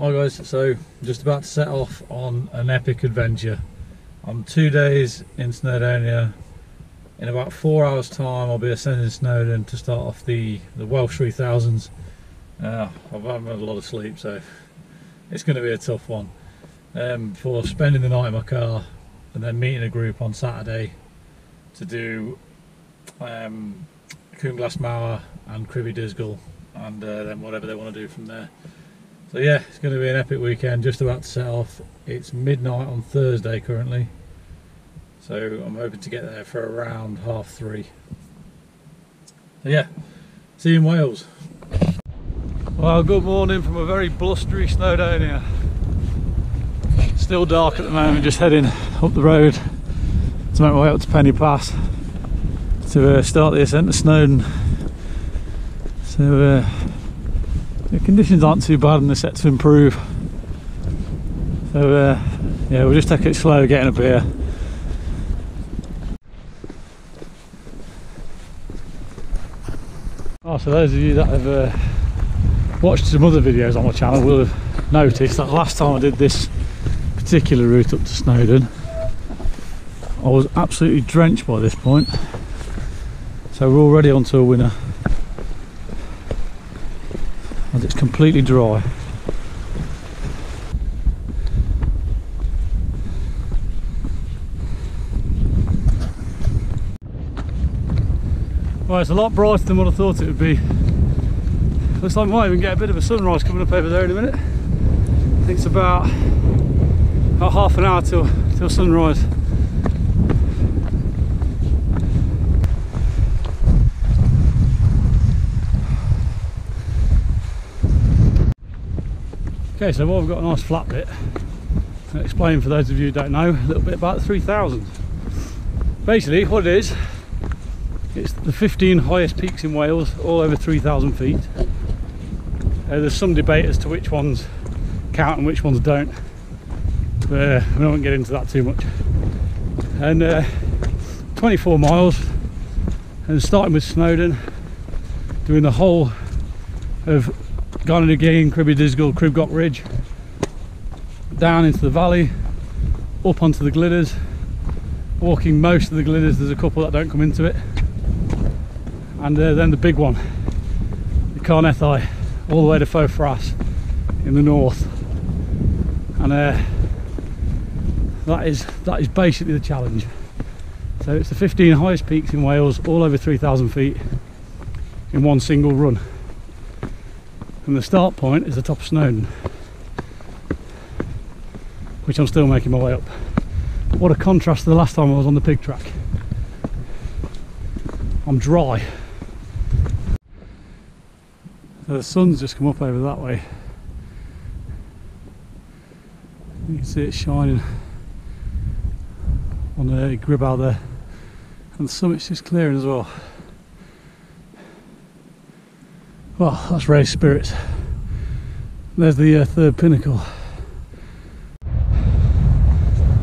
Hi guys, so just about to set off on an epic adventure. I'm 2 days in Snowdonia. In about 4 hours time I'll be ascending Snowdon to start off the Welsh 3000s. I've had a lot of sleep, so it's going to be a tough one. For spending the night in my car and then meeting a group on Saturday to do Cwm Glas Mawr and Crib y Ddysgl, and then whatever they want to do from there. So yeah, it's going to be an epic weekend, just about to set off. It's midnight on Thursday currently, so I'm hoping to get there for around 3:30. So yeah, see you in Wales. Well, good morning from a very blustery Snowdonia. Still dark at the moment, just heading up the road to make my way up to Penny Pass to start the ascent to Snowdon. So the conditions aren't too bad and they're set to improve, so yeah, we'll just take it slow getting up here. Oh, so those of you that have watched some other videos on my channel will have noticed that last time I did this particular route up to Snowdon I was absolutely drenched by this point, so we're already onto a winner. It's completely dry. Well, it's a lot brighter than what I thought it would be. Looks like we might even get a bit of a sunrise coming up over there in a minute. I think it's about half an hour till sunrise. Okay, so while we've got a nice flat bit, I'll explain for those of you who don't know a little bit about the 3000. Basically what it is, it's the 15 highest peaks in Wales, all over 3000 feet. There's some debate as to which ones count and which ones don't, but we don't get into that too much. And 24 miles, and starting with Snowdon, doing the whole of Garnadiging, Crib y Ddysgl, Crib Goch Ridge, down into the valley, up onto the glidders, walking most of the glidders. There's a couple that don't come into it, and then the big one, the Carnethi, all the way to Foel Fras in the north, and that is basically the challenge. So it's the 15 highest peaks in Wales, all over 3,000 feet, in one single run. And the start point is the top of Snowdon, which I'm still making my way up. But what a contrast to the last time I was on the pig track. I'm dry. So the sun's just come up over that way. You can see it shining on the grib out there, and the summit's just clearing as well. Well, that's raised spirits. There's the third pinnacle.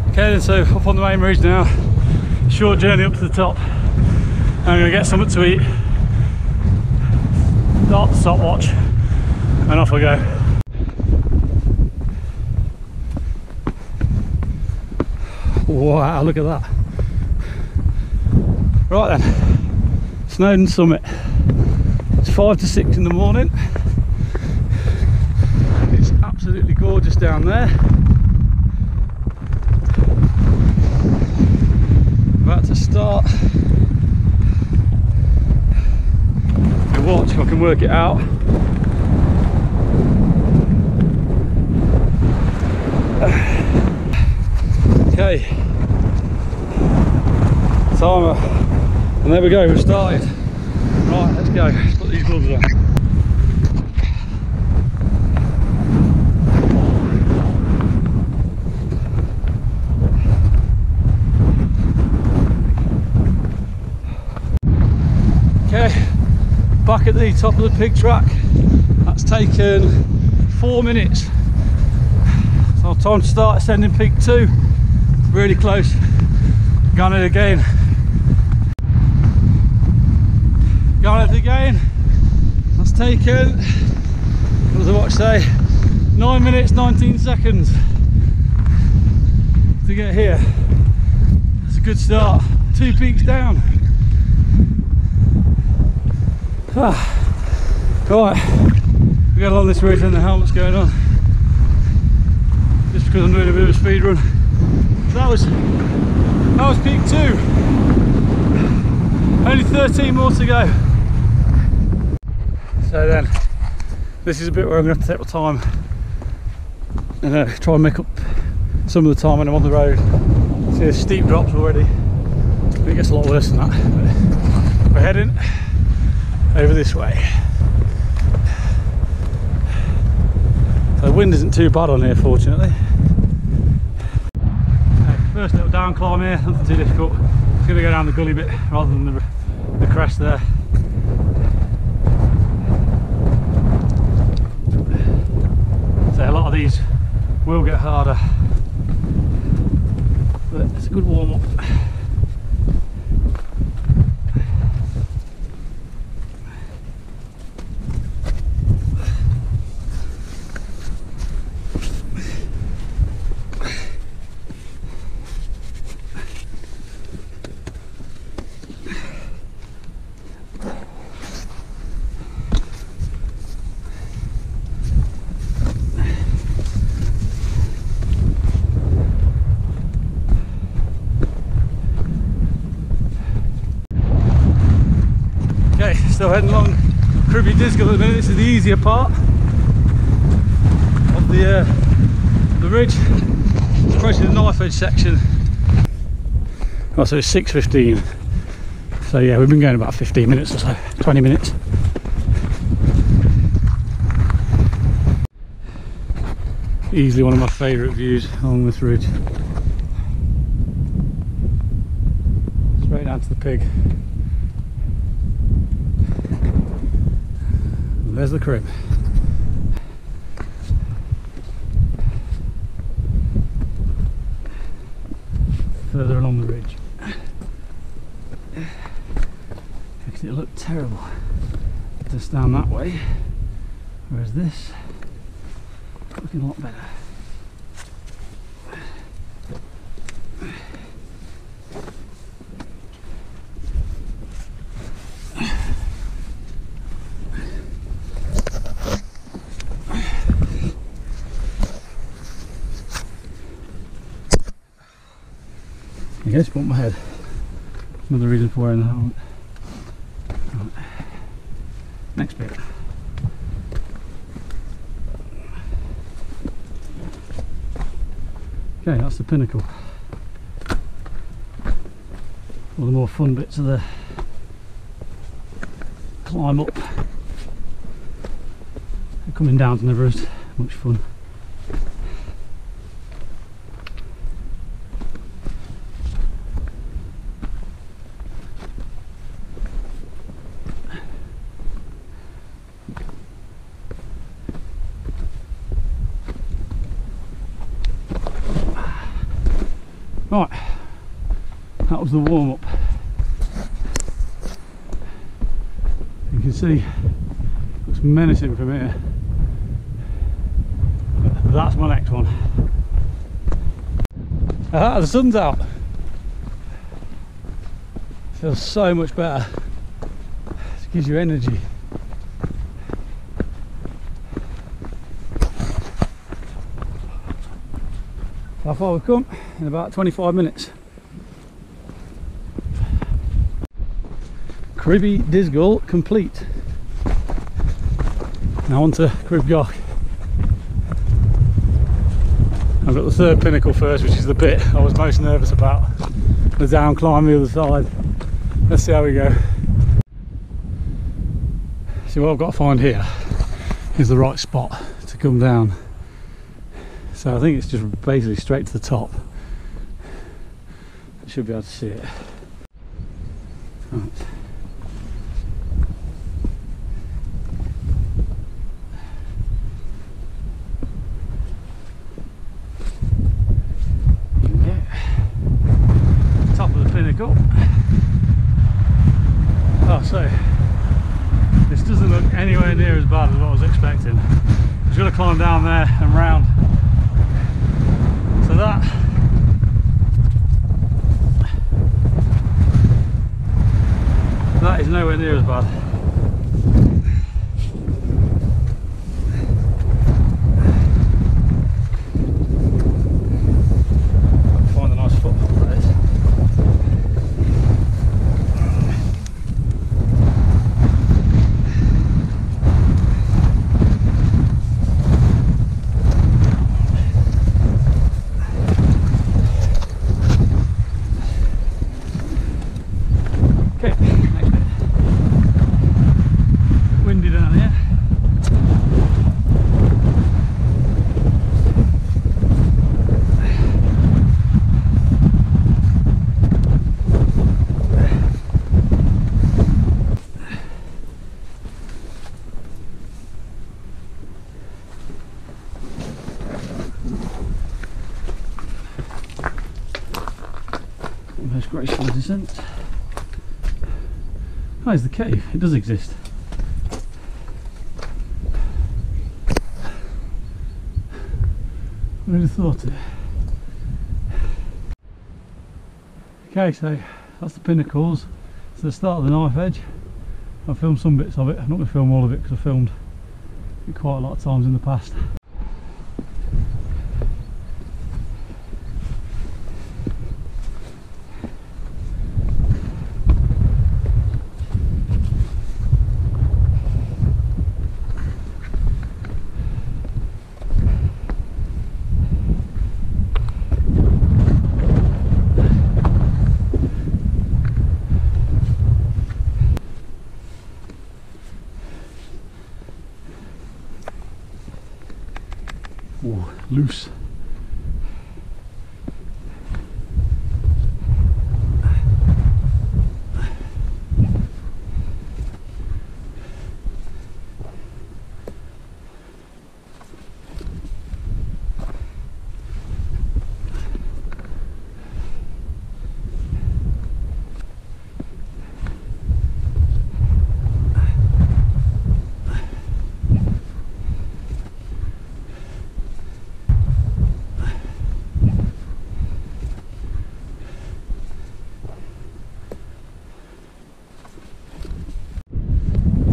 Okay then, so up on the main ridge now. Short journey up to the top. I'm going to get something to eat, start the stopwatch, and off I go. Wow, look at that. Right then, Snowdon summit. 5 to 6 in the morning. It's absolutely gorgeous down there. About to start. If you watch, I can work it out. Okay. Timer. And there we go, we've started. Right, let's go. Let's put these gloves on. Okay, back at the top of the pig track. That's taken 4 minutes. So time to start ascending peak 2. Really close. Gun it again. Garnadiging, that's taken, what does the watch say, 9 9 minutes, 19 seconds to get here. That's a good start. 2 peaks down. Alright, we got along this route and the helmet's going on. Just because I'm doing a bit of a speed run. So that was peak 2. Only 13 more to go. So then, this is a bit where I'm going to have to take my time and try and make up some of the time when I'm on the road. See, there's steep drops already. But it gets a lot worse than that. But we're heading over this way. So the wind isn't too bad on here, fortunately. Okay, first little down climb here, nothing too difficult. It's going to go down the gully bit rather than the crest there. So a lot of these will get harder, but it's a good warm up. Still heading along Crib y Ddysgl at the minute. This is the easier part of the ridge. It's approaching the knife edge section. Oh, so it's 6:15. So yeah, we've been going about 15 minutes or so, 20 minutes. Easily one of my favourite views along this ridge. Straight down to the pig. There's the crib. Further along the ridge. It looked terrible just down that way, whereas this looking a lot better. I just bumped my head. Another reason for wearing the helmet. Right. Next bit. Okay, that's the pinnacle. All the more fun bits of the climb up. Coming down's never as much fun. Right, that was the warm-up. You can see, looks menacing from here. But that's my next one. Aha, the sun's out. Feels so much better. It gives you energy. How far we've come in about 25 minutes. Crib y Ddysgl complete. Now on to Crib Goch. I've got the third pinnacle first, which is the bit I was most nervous about. The down climb the other side. Let's see how we go. See, what I've got to find here is the right spot to come down. So I think it's just basically straight to the top. I should be able to see it. Right. Here we go. Top of the pinnacle. Oh, so this doesn't look anywhere near as bad as what I was expecting. You've got to climb down there and round. So that is nowhere near as bad. Most graceful descent. Oh, there's the cave, it does exist. I would have thought it. Okay, so that's the pinnacles. It's the start of the knife edge. I filmed some bits of it. I'm not going to film all of it because I filmed it quite a lot of times in the past. Loose.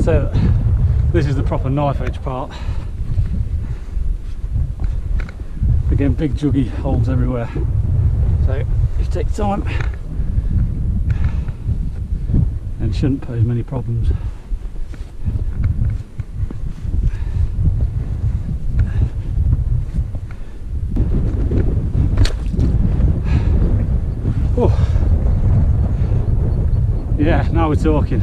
So this is the proper knife edge part. Again, big juggy holes everywhere. So if you take time, and shouldn't pose many problems. Oh, yeah! Now we're talking.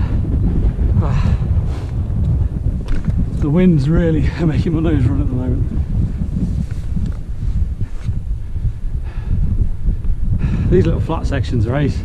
The wind's really making my nose run at the moment. These little flat sections are ace.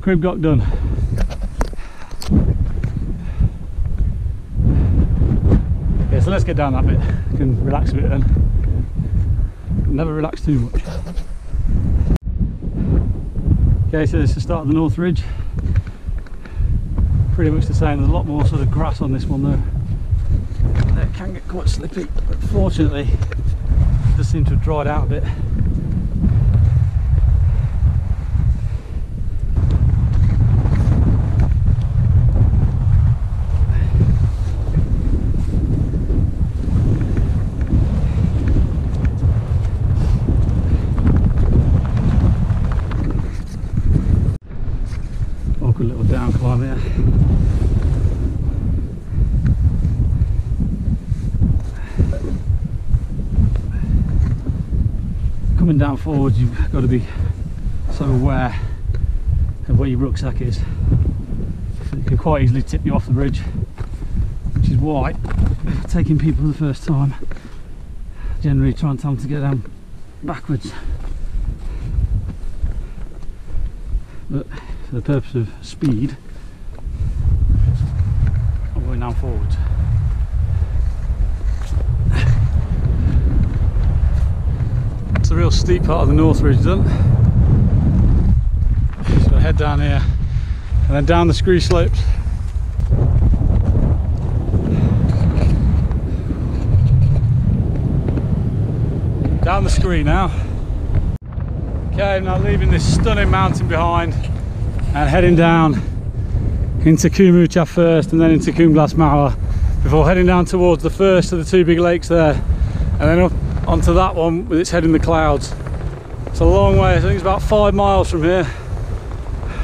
Crib Goch done. Yeah, so let's get down that bit. I can relax a bit then. Never relax too much. Okay, so this is the start of the North Ridge. Pretty much the same. There's a lot more sort of grass on this one though. It can get quite slippy, but fortunately it does seem to have dried out a bit. Coming down forwards, you've got to be so aware of where your rucksack is. It can quite easily tip you off the bridge, which which is why taking people for the first time, generally try and tell them to go down backwards. But for the purpose of speed, I'm going down forwards. It's a real steep part of the North Ridge, then. So I head down here and then down the scree slopes. Down the scree now. Okay, I'm now leaving this stunning mountain behind and heading down into Cwm Uchaf first and then into Cwm Glas Mawr before heading down towards the first of the two big lakes there and then up onto that one with its head in the clouds. It's a long way, I think it's about 5 miles from here,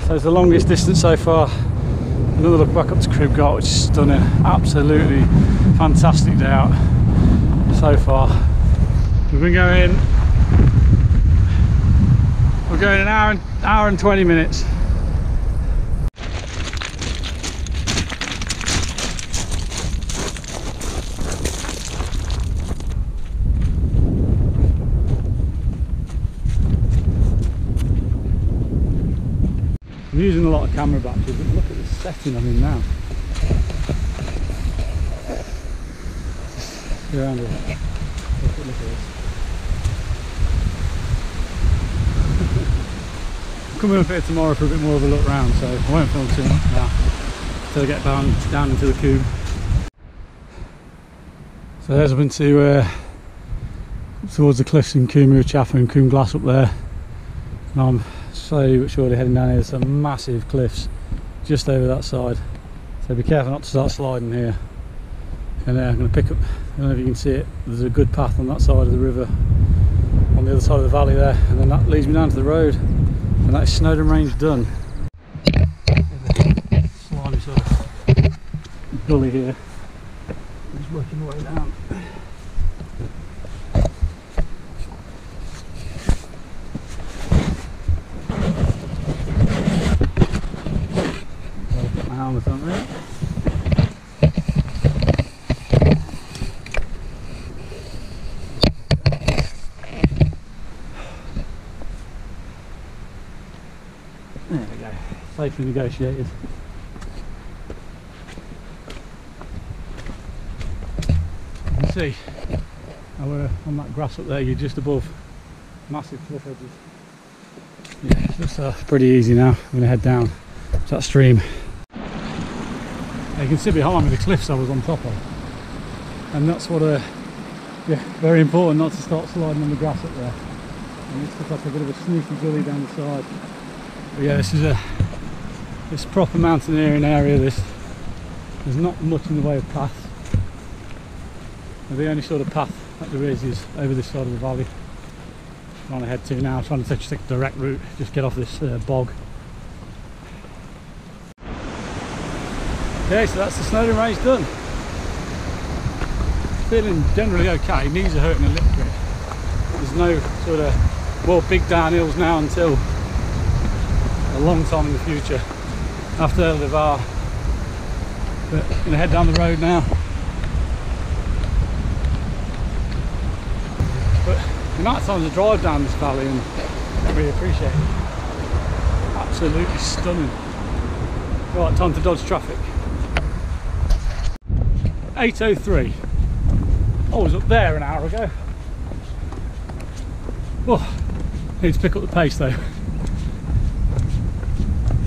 so it's the longest distance so far. Another look back up to Crib Goch, which is stunning, absolutely fantastic day out so far. We've been going, we're going an hour and 20 minutes. I'm using a lot of camera batteries, but look at the setting I'm in now. Just go around here. Look at this. I'm coming up here tomorrow for a bit more of a look round, so I won't film too much now until I get down into the Cwm. So there's up into towards the cliffs in Cwm Uchaf and Cwm Glas up there. And I'm slowly but surely heading down here. There's some massive cliffs just over that side, so be careful not to start sliding here. And I'm going to pick up, I don't know if you can see it, there's a good path on that side of the river on the other side of the valley there, and then that leads me down to the road, and that is Snowdon Range done. Slimy sort of gully here, just working my way down. Safely negotiated. You can see how we're on that grass up there, you're just above massive cliff edges. Yeah, it looks pretty easy now. I'm going to head down to that stream. Now you can see behind me the cliffs I was on top of, and that's what yeah, very important not to start sliding on the grass up there. And it's like a bit of a sneaky gully down the side. But yeah, this is this proper mountaineering area. There's not much in the way of paths. The only sort of path that there is over this side of the valley. I'm trying to head to now, trying to take a direct route, just get off this bog. Okay, so that's the Snowdon Range done. Feeling generally okay, knees are hurting a little bit. There's no sort of, well, big downhills now until a long time in the future. After the bar, but I'm gonna head down the road now. But the amount of times I drive down this valley and I really appreciate it. Absolutely stunning. Right, time to dodge traffic. 8:03. I was up there an hour ago. Oh, need to pick up the pace though.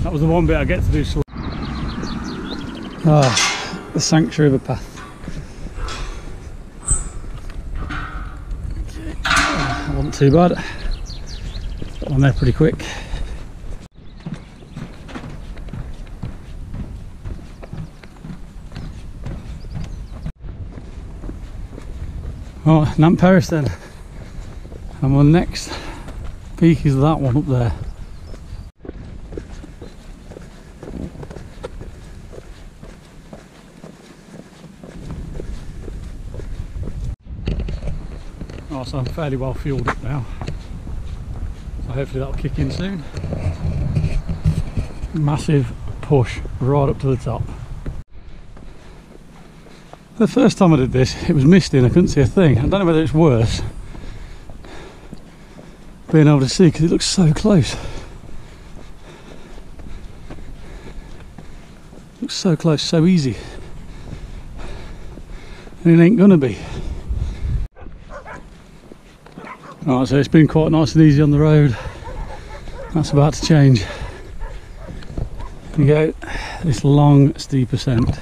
That was the one bit I get to do slow. Ah, the sanctuary of a path. Okay. That wasn't too bad. Got on there pretty quick. Alright, Nant Peris then. And my next peak is that one up there. So I'm fairly well fueled up now, so hopefully that'll kick in soon. Massive push right up to the top. The first time I did this, it was misty and I couldn't see a thing. I don't know whether it's worse being able to see because it looks so close. It looks so close, so easy. And it ain't gonna be. Alright, so it's been quite nice and easy on the road. That's about to change. You go this long, steep ascent.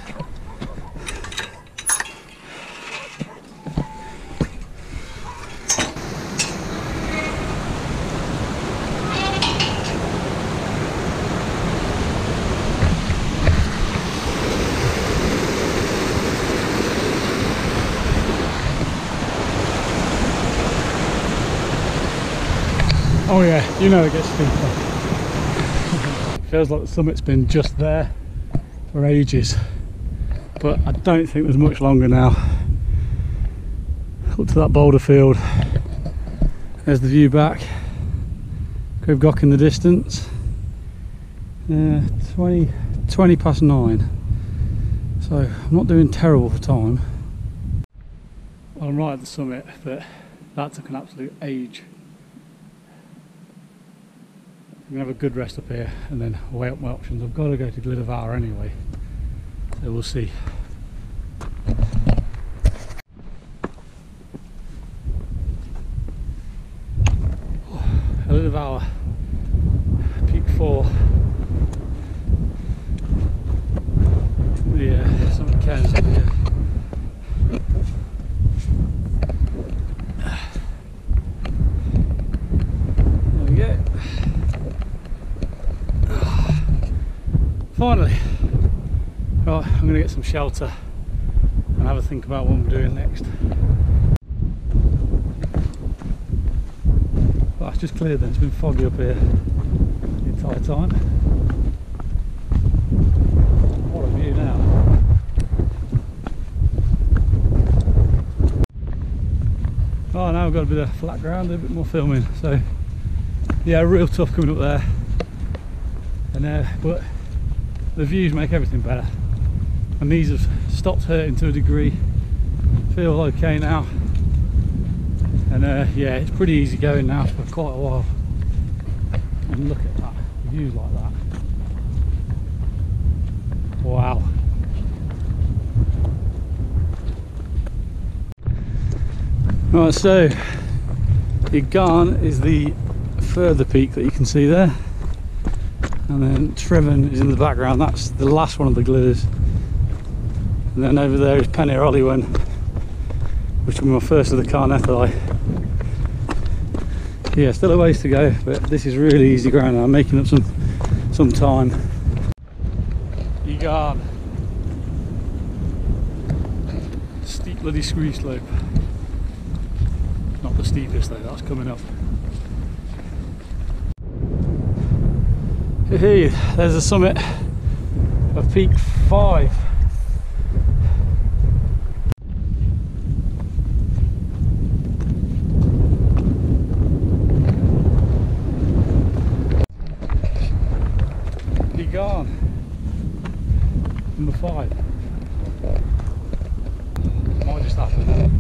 Oh yeah, you know it gets steeper. Feels like the summit's been just there for ages, but I don't think there's much longer now. Up to that boulder field, there's the view back. Crib Goch in the distance. 20 past 9. So I'm not doing terrible for time. Well, I'm right at the summit, but that took an absolute age. I'm going to have a good rest up here and then weigh up my options. I've got to go to Glidavara anyway, so we'll see. Glidavara, peak 4. Yeah, some cairns up here. Finally, right, I'm going to get some shelter and have a think about what I'm doing next. Well, it's just cleared then, it's been foggy up here the entire time. What a view now. Right, now I've got a bit of flat ground, a bit more filming, so yeah, real tough coming up there. And but the views make everything better. My knees have stopped hurting to a degree. Feel okay now. And yeah, it's pretty easy going now for quite a while. And look at that, views like that. Wow. Right, so Y Garn is the further peak that you can see there. And then Treven is in the background, that's the last one of the gliders. And then over there is Pen yr Ole Wen, which will be my first of the Carnethi. Yeah, still a ways to go, but this is really easy ground. I'm making up some time. Y Garn. Steep bloody scree slope. Not the steepest though, that's coming up. Hey, there's the summit of peak 5. Y Garn, number 5. Might just happen.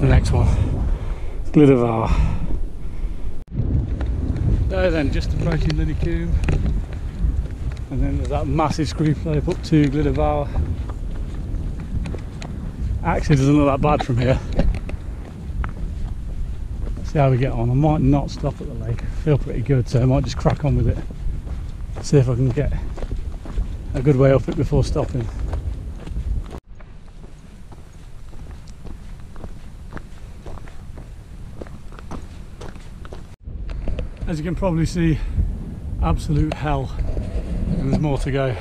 The next one, Glidavara. There then, just approaching Liddy Cube, and then there's that massive scree slope up to Glidavara. Actually, doesn't look that bad from here. See how we get on. I might not stop at the lake. I feel pretty good, so I might just crack on with it. See if I can get a good way up it before stopping. As you can probably see, absolute hell, and there's more to go.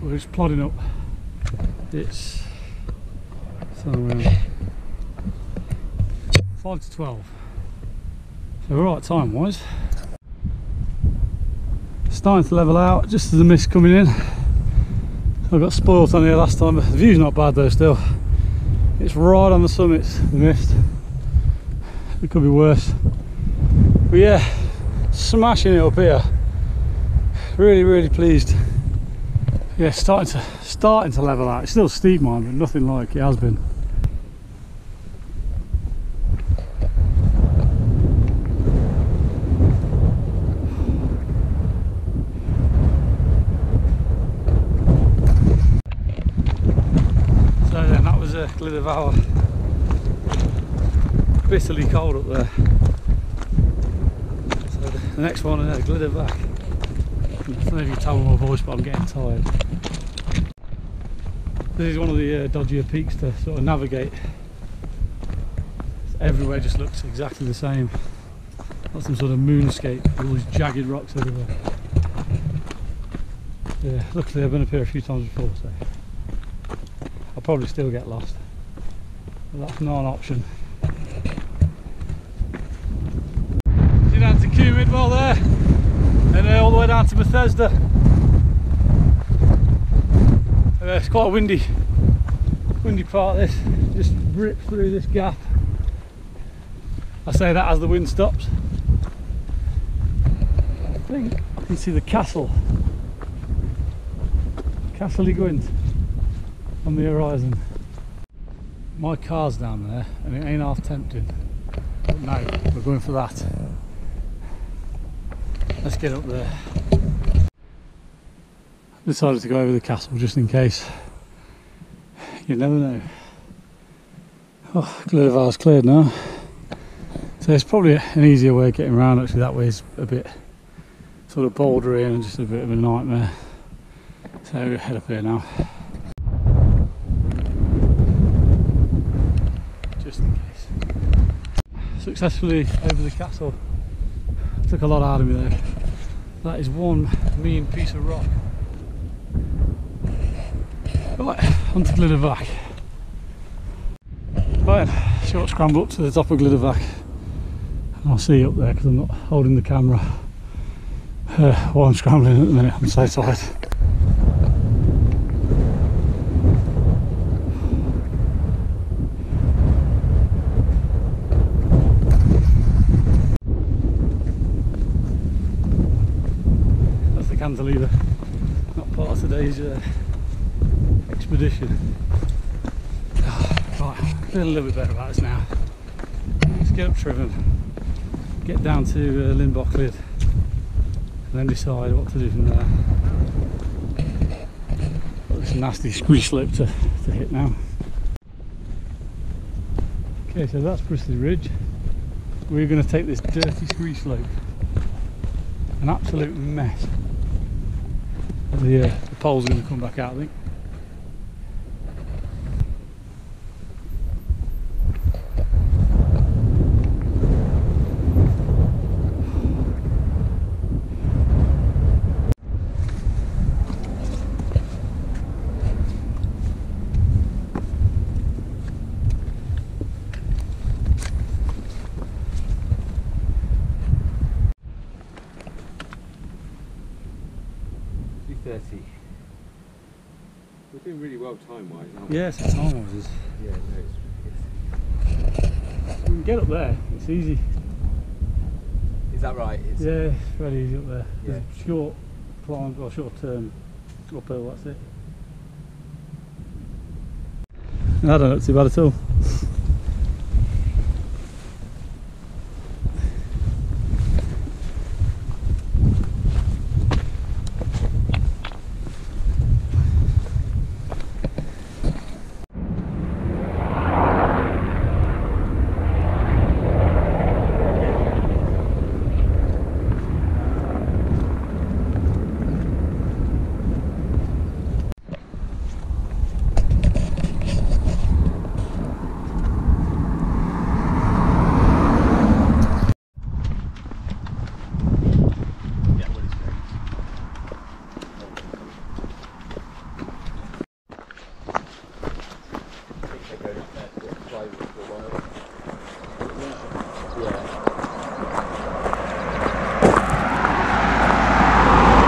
We're just plodding up. It's somewhere 5 to 12. So we're right time wise. Starting to level out just as the mist coming in. I got spoiled on here last time, but the view's not bad though still. It's right on the summits, the mist. It could be worse. But yeah, smashing it up here. Really, really pleased. Yeah, starting to level out. It's still steep mine, but nothing like it has been. So then that was a Glid of our bitterly cold up there. So the next one is a Glid of back. I don't know if you can tell my voice, but I'm getting tired. This is one of the dodgier peaks to sort of navigate. Everywhere just looks exactly the same. Not some sort of moonscape with all these jagged rocks everywhere. Yeah, luckily I've been up here a few times before, so I'll probably still get lost. But that's not an option. See down to Cwm Uchaf there. And all the way down to Bethesda. It's quite a windy part of this. Just rip through this gap. I say that as the wind stops. I think you can see the castle. Castell y Gwynt on the horizon. My car's down there and it ain't half tempting. But no, we're going for that. Let's get up there. Decided to go over the castle just in case. You never know. Oh, Glirvar's cleared now. So it's probably an easier way of getting around. Actually, that way is a bit sort of bouldery and just a bit of a nightmare. So we'll head up here now. Just in case. Successfully over the castle. Took a lot out of me there. That is one mean piece of rock. Right, onto Glid y Ddysgl. Right, short scramble up to the top of Glid y Ddysgl. And I'll see you up there because I'm not holding the camera while I'm scrambling at the minute. I'm so tired. Cantilever, not part of today's expedition. Right, I feel a little bit better about this now. Let's get up Treven, get down to Limbock Lid, and then decide what to do from there. Got this nasty squeeze slope to hit now. Okay, so that's Bristley Ridge. We're going to take this dirty squeeze slope. An absolute mess. The pole's going to come back out, I think. We're doing really well time-wise, aren't we? Yes, time-wise. Yeah, no, it's we can get up there, it's easy. Is that right? It's yeah, it's very easy up there. Yeah. There's a short climb, or short turn uphill, that's it. No, I don't look too bad at all.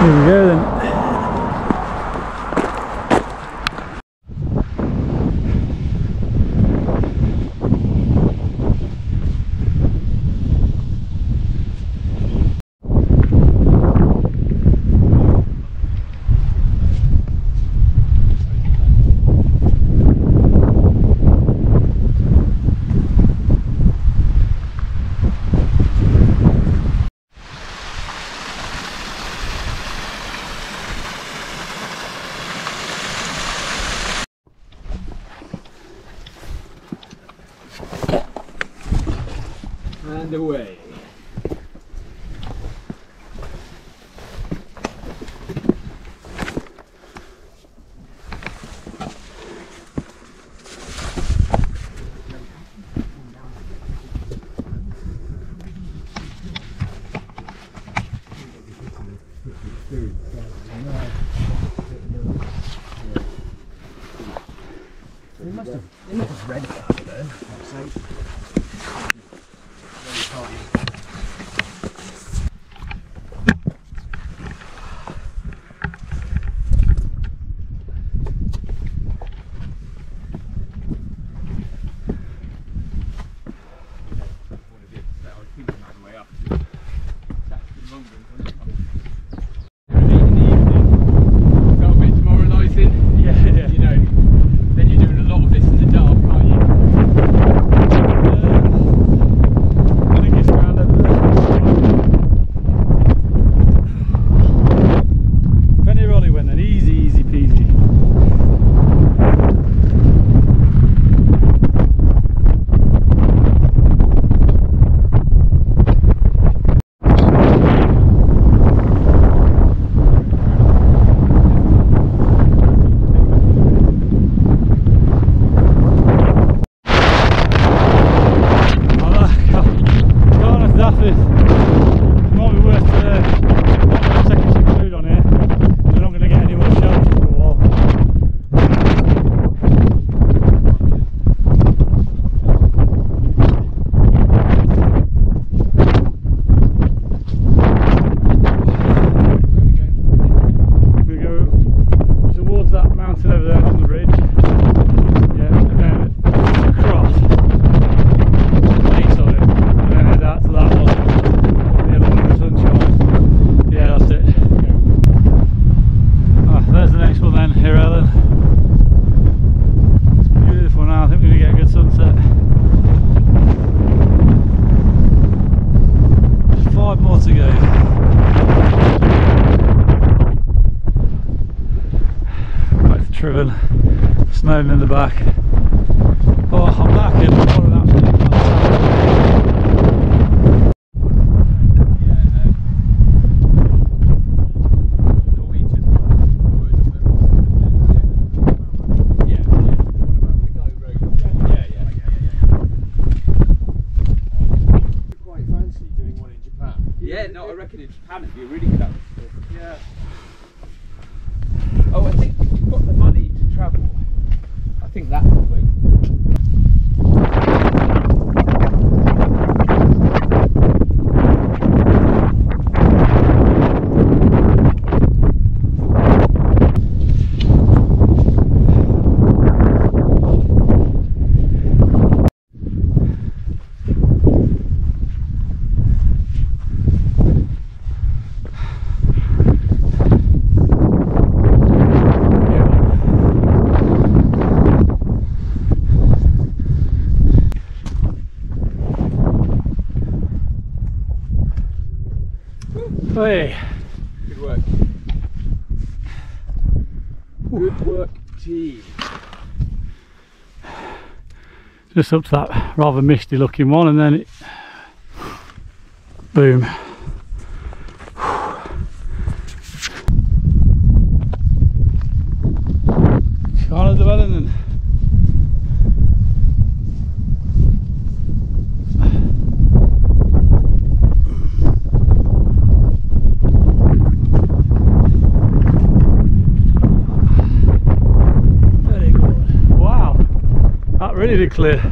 Here we go then. Away. It must have read about it then, Treven, snowing in the back. Oh, I'm knackered. What an absolute fantastic. Yeah. Quite fancy doing one in Japan. Yeah, no, I reckon in Japan it'd be really close. Yeah. Oh, I think if you've got the money to travel, I think that would be. Hey. Good work. Good work, team. Just up to that rather misty looking one and then it... Boom. Carneddau. Really did clear.